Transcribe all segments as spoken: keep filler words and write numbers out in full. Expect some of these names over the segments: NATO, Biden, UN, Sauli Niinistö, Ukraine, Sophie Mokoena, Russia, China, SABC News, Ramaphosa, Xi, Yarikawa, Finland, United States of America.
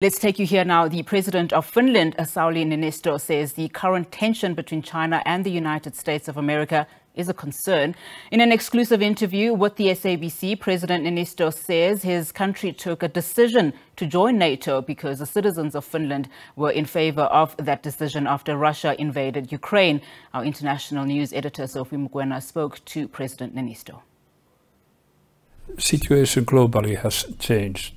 Let's take you here now. The president of Finland, Sauli Niinistö, says the current tension between China and the United States of America is a concern. In an exclusive interview with the S A B C, President Niinistö says his country took a decision to join NATO because the citizens of Finland were in favor of that decision after Russia invaded Ukraine. Our international news editor, Sophie Mokoena, spoke to President Niinistö. The situation globally has changed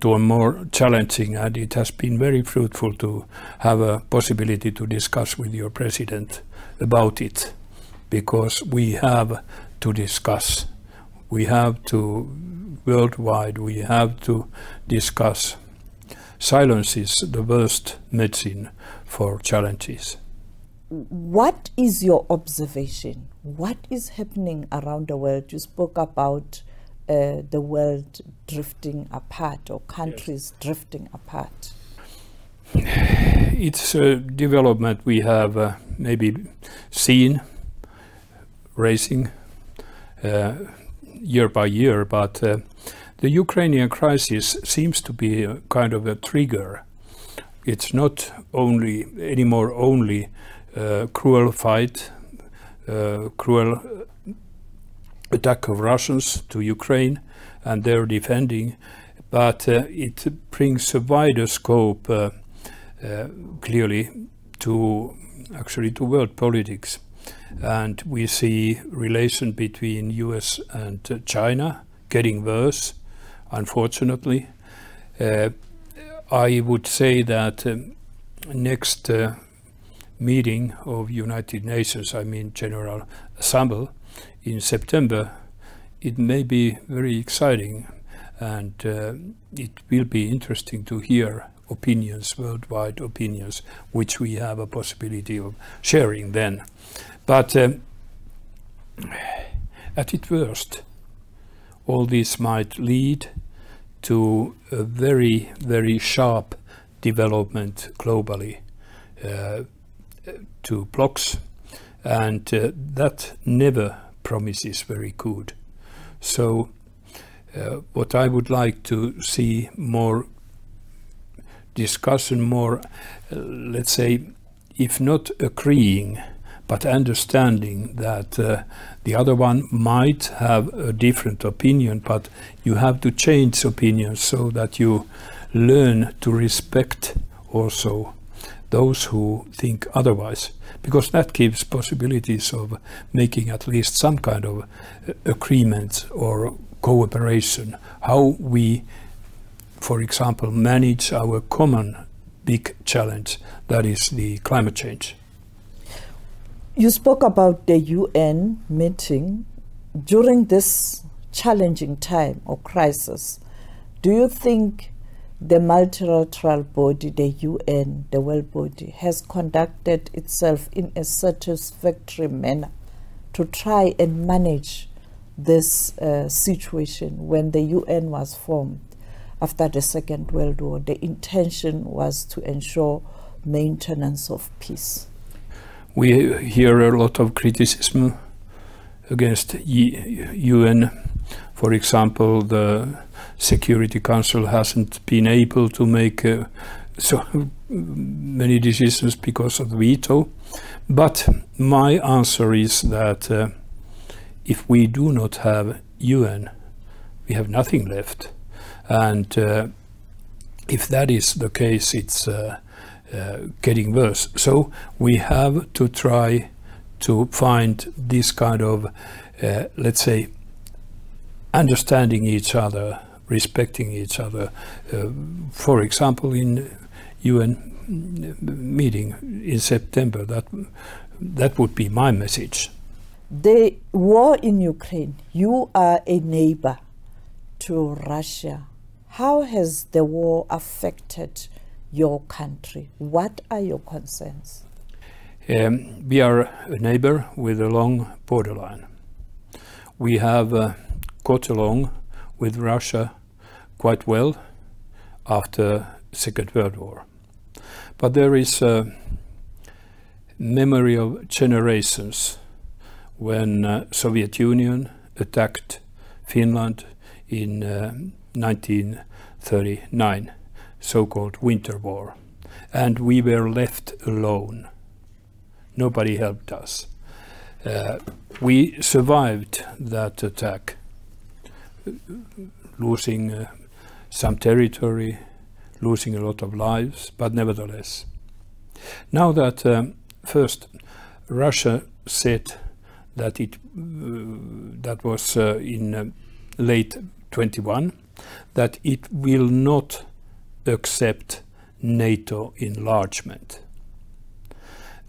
to a more challenging, and it has been very fruitful to have a possibility to discuss with your president about it, because we have to discuss. We have to, worldwide, we have to discuss. Silence is the worst medicine for challenges. What is your observation? What is happening around the world? You spoke about Uh, the world drifting apart, or countries yes. drifting apart? It's a development we have uh, maybe seen rising uh, year by year, but uh, the Ukrainian crisis seems to be a kind of a trigger. It's not only anymore only uh, cruel fight, uh, cruel attack of Russians to Ukraine and their defending, but uh, it brings a wider scope uh, uh, clearly to actually to world politics. And we see relation between U S and uh, China getting worse, unfortunately. Uh, I would say that um, next uh, meeting of United Nations, I mean General Assembly, in September, it may be very exciting, and uh, it will be interesting to hear opinions, worldwide opinions, which we have a possibility of sharing then. But um, at its worst, all this might lead to a very, very sharp development globally uh, to blocks, and uh, that never promises very good. So uh, what I would like to see more discussion, more uh, let's say, if not agreeing, but understanding that uh, the other one might have a different opinion, but you have to change opinions so that you learn to respect also those who think otherwise, because that gives possibilities of making at least some kind of agreement or cooperation, how we, for example, manage our common big challenge, that is the climate change. You spoke about the U N meeting. During this challenging time or crisis, do you think the multilateral body, the U N, the world body, has conducted itself in a satisfactory manner to try and manage this uh, situation? When the U N was formed after the Second World War, the intention was to ensure maintenance of peace. We hear a lot of criticism against U N. For example, the Security Council hasn't been able to make uh, so many decisions because of the veto. But my answer is that uh, if we do not have U N, we have nothing left. And uh, if that is the case, it's uh, uh, getting worse. So we have to try to find this kind of, uh, let's say, understanding each other, respecting each other. Uh, for example, in U N meeting in September, that, that would be my message. The war in Ukraine, you are a neighbor to Russia. How has the war affected your country? What are your concerns? Um, we are a neighbor with a long borderline. We have uh, got along with Russia quite well after Second World War. But there is a memory of generations when uh, Soviet Union attacked Finland in uh, nineteen thirty-nine. so-called Winter War, and we were left alone. Nobody helped us. Uh, we survived that attack, losing uh, some territory, losing a lot of lives, but nevertheless. Now that um, first Russia said that it uh, that was uh, in uh, late twenty-one, that it will not accept NATO enlargement.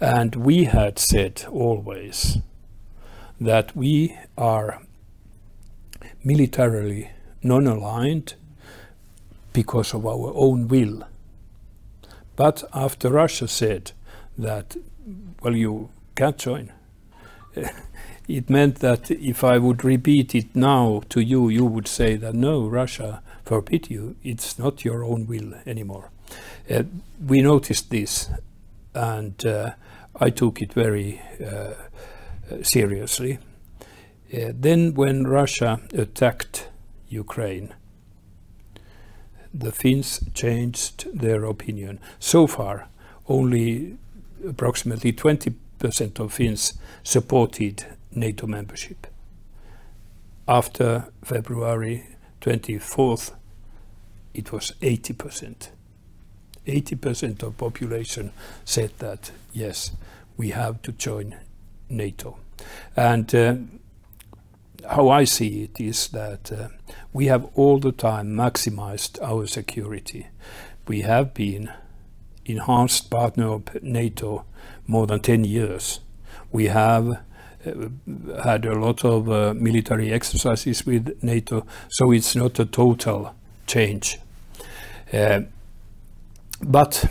And we had said always that we are militarily non-aligned because of our own will. But after Russia said that, well, you can't join, it meant that if I would repeat it now to you, you would say that no, Russia forbid you, it's not your own will anymore. Uh, we noticed this, and uh, I took it very uh, seriously. Uh, then when Russia attacked Ukraine, the Finns changed their opinion. So far, only approximately twenty percent of Finns supported NATO membership. After February twenty-fourth, it was eighty percent. eighty percent of population said that, yes, we have to join NATO. And uh, how I see it is that uh, we have all the time maximized our security. We have been enhanced partner of NATO more than ten years. We have uh, had a lot of uh, military exercises with NATO, so it's not a total change. Uh, But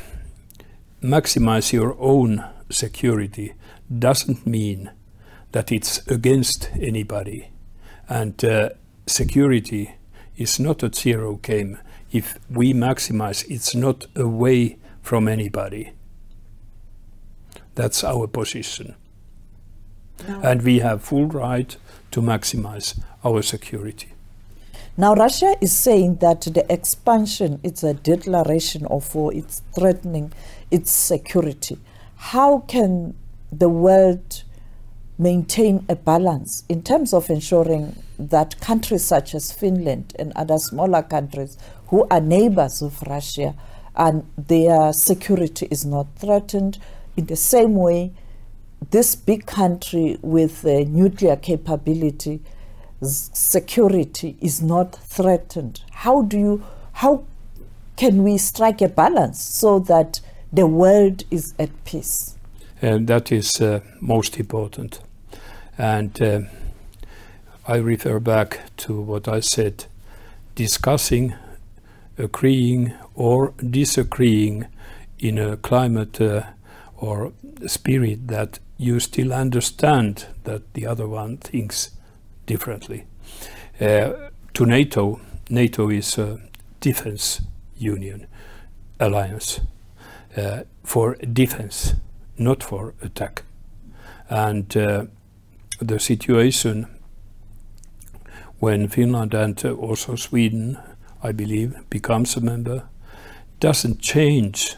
maximize your own security doesn't mean that it's against anybody. And uh, security is not a zero game. If we maximize, it's not away from anybody. That's our position. No. And we have full right to maximize our security. Now, Russia is saying that the expansion is a declaration of war, it's threatening its security. How can the world maintain a balance in terms of ensuring that countries such as Finland and other smaller countries who are neighbors of Russia, and their security is not threatened? In the same way, this big country with a nuclear capability, security is not threatened. How do you, how can we strike a balance so that the world is at peace? And that is uh, most important. And uh, I refer back to what I said: discussing, agreeing or disagreeing in a climate uh, or spirit that you still understand that the other one thinks differently. Uh, to NATO, NATO is a defense union, alliance, uh, for defense, not for attack. And uh, the situation when Finland and also Sweden, I believe, becomes a member, doesn't change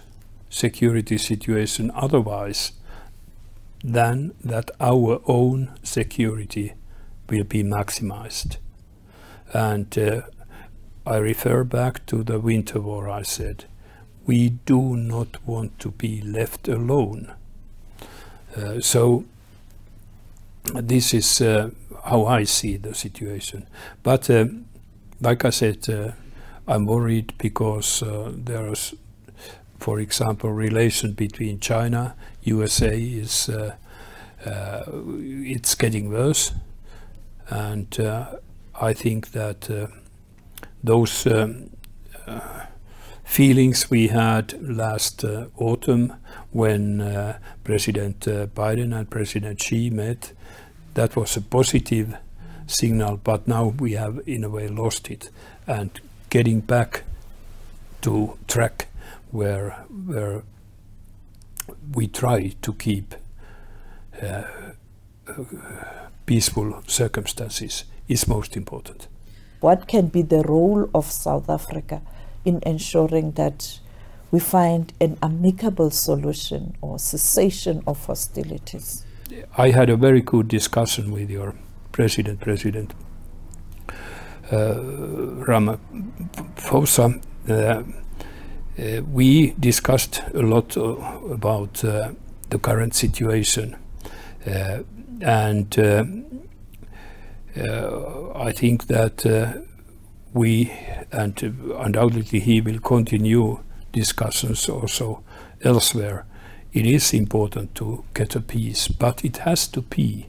security situation otherwise than that our own security will be maximized. And uh, I refer back to the Winter War. I said, we do not want to be left alone. Uh, so this is uh, how I see the situation. But uh, like I said, uh, I'm worried because uh, there is, for example, relation between China, U S A is uh, uh, it's getting worse. And uh, I think that uh, those um, uh, feelings we had last uh, autumn when uh, President uh, Biden and President Xi met, that was a positive signal, but now we have in a way lost it. And getting back to track where, where we try to keep uh, uh, peaceful circumstances is most important. What can be the role of South Africa in ensuring that we find an amicable solution or cessation of hostilities. I had a very good discussion with your president, President uh, Ramaphosa. Uh, uh, we discussed a lot uh, about uh, the current situation, uh, and uh, uh, I think that uh, we, and undoubtedly he will continue discussions also elsewhere. It is important to get a peace, but it has to be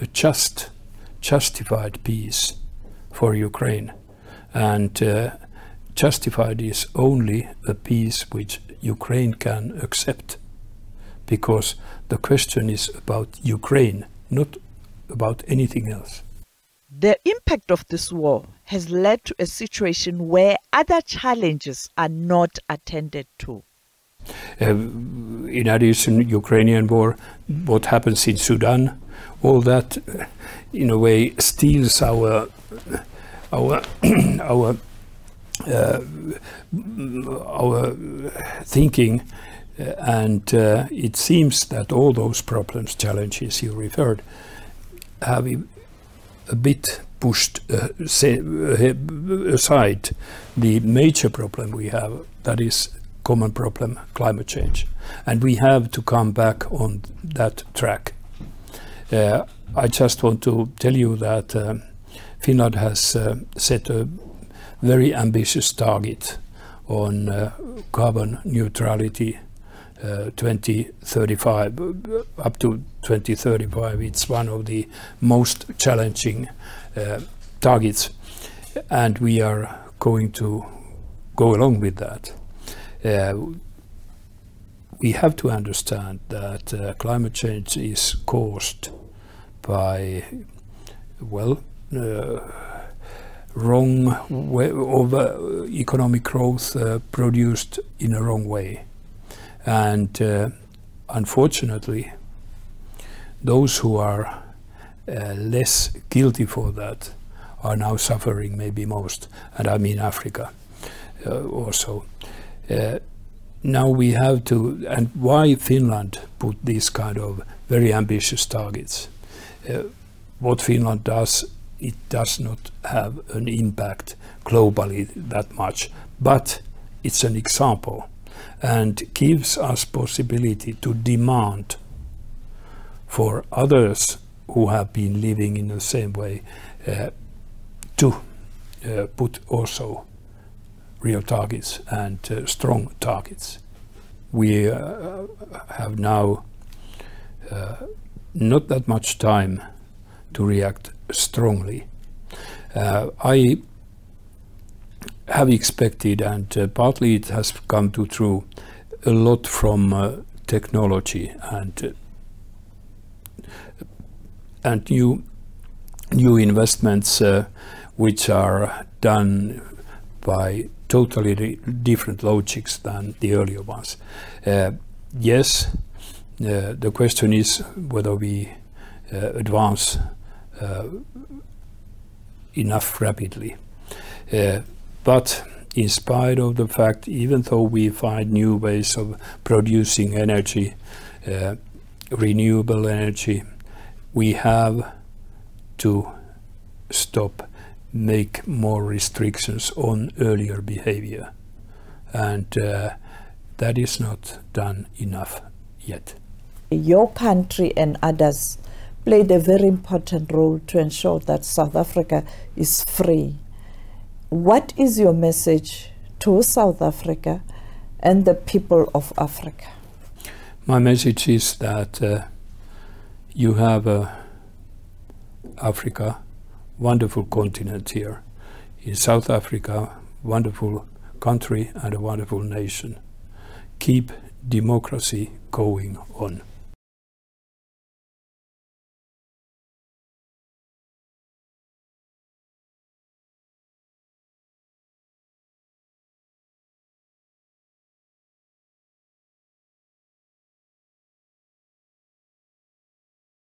a just, justified peace for Ukraine. And uh, justified is only a peace which Ukraine can accept, because the question is about Ukraine, not about anything else. The impact of this war has led to a situation where other challenges are not attended to. Uh, in addition, Ukrainian war, what happens in Sudan, all that, in a way, steals our our our uh, our thinking, and uh, it seems that all those problems, challenges you referred, have a bit pushed uh, aside the major problem we have, that is common problem, climate change. And we have to come back on that track. Uh, I just want to tell you that uh, Finland has uh, set a very ambitious target on uh, carbon neutrality uh, twenty thirty-five. Up to twenty thirty-five, it's one of the most challenging uh, targets, and we are going to go along with that. Uh, we have to understand that uh, climate change is caused by, well, uh, wrong way of uh, economic growth uh, produced in a wrong way. And uh, unfortunately, those who are uh, less guilty for that are now suffering maybe most, and I mean Africa uh, also. Uh, now we have to, and why Finland put these kind of very ambitious targets? Uh, what Finland does, it does not have an impact globally that much, but it's an example and gives us possibility to demand for others who have been living in the same way uh, to uh, put also real targets and uh, strong targets. We uh, have now uh, not that much time to react strongly. Uh, I have expected, and uh, partly it has come to true, a lot from uh, technology and uh, and new new investments uh, which are done by totally different logics than the earlier ones. Uh, yes, uh, the question is whether we uh, advance uh, enough rapidly. Uh, but in spite of the fact, even though we find new ways of producing energy, uh, renewable energy, we have to stop, make more restrictions on earlier behavior, and uh, that is not done enough yet. Your country and others played a very important role to ensure that South Africa is free. What is your message to South Africa and the people of Africa? My message is that uh, you have uh, Africa, wonderful continent here in South Africa, wonderful country and a wonderful nation. Keep democracy going on.